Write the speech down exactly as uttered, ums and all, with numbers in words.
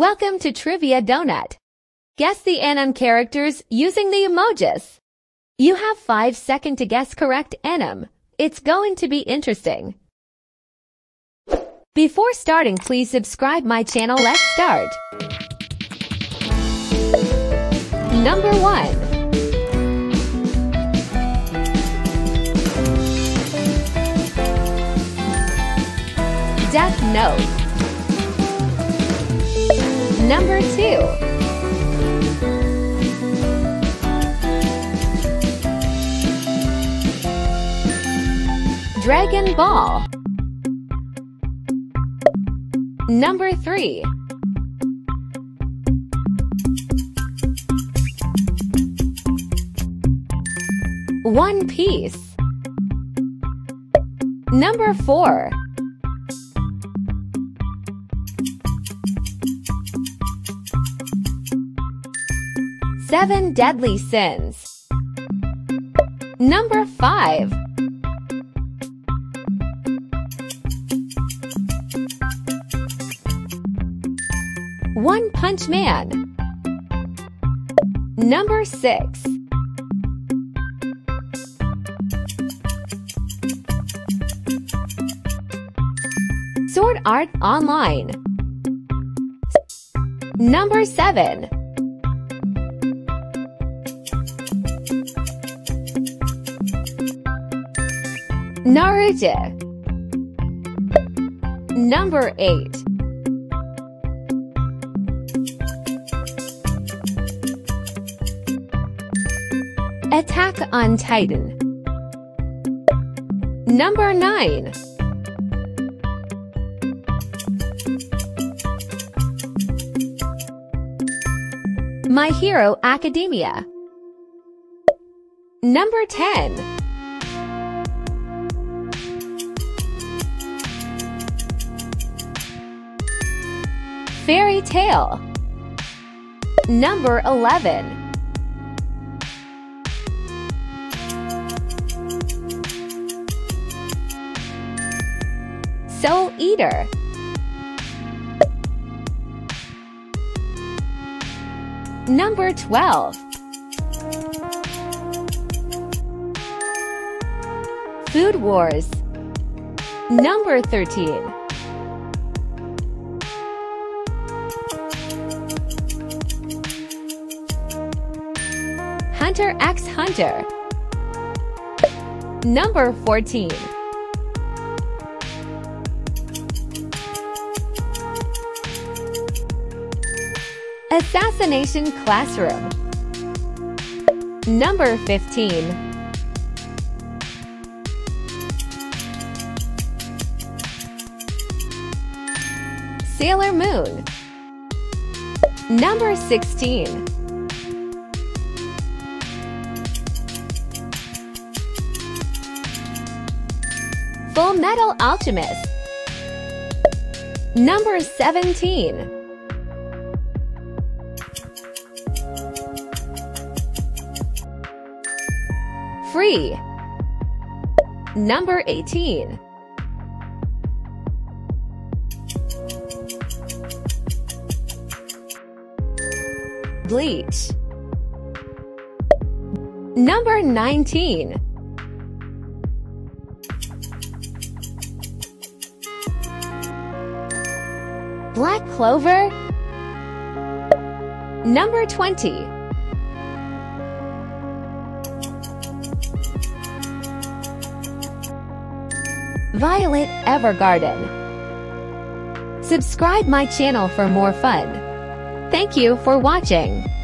Welcome to Trivia Donut. Guess the anime characters using the emojis. You have five seconds to guess correct anime. It's going to be interesting. Before starting, please subscribe my channel. Let's start. Number one. Death Note. Number two. Dragon Ball. Number three. One Piece. Number four. Seven Deadly Sins. Number five. One Punch Man. Number six. Sword Art Online. Number seven. Naruto. Number eight. Attack on Titan. Number nine. My Hero Academia. Number ten. Fairy Tale. Number eleven. Soul Eater. Number twelve. Food Wars. Number thirteen. Hunter x Hunter. Number fourteen. Assassination Classroom. Number fifteen. Sailor Moon. Number sixteen. Full Metal Alchemist. Number seventeen. Free. Number eighteen. Bleach. Number nineteen. Black Clover. Number twenty. Violet Evergarden. Subscribe my channel for more fun. Thank you for watching.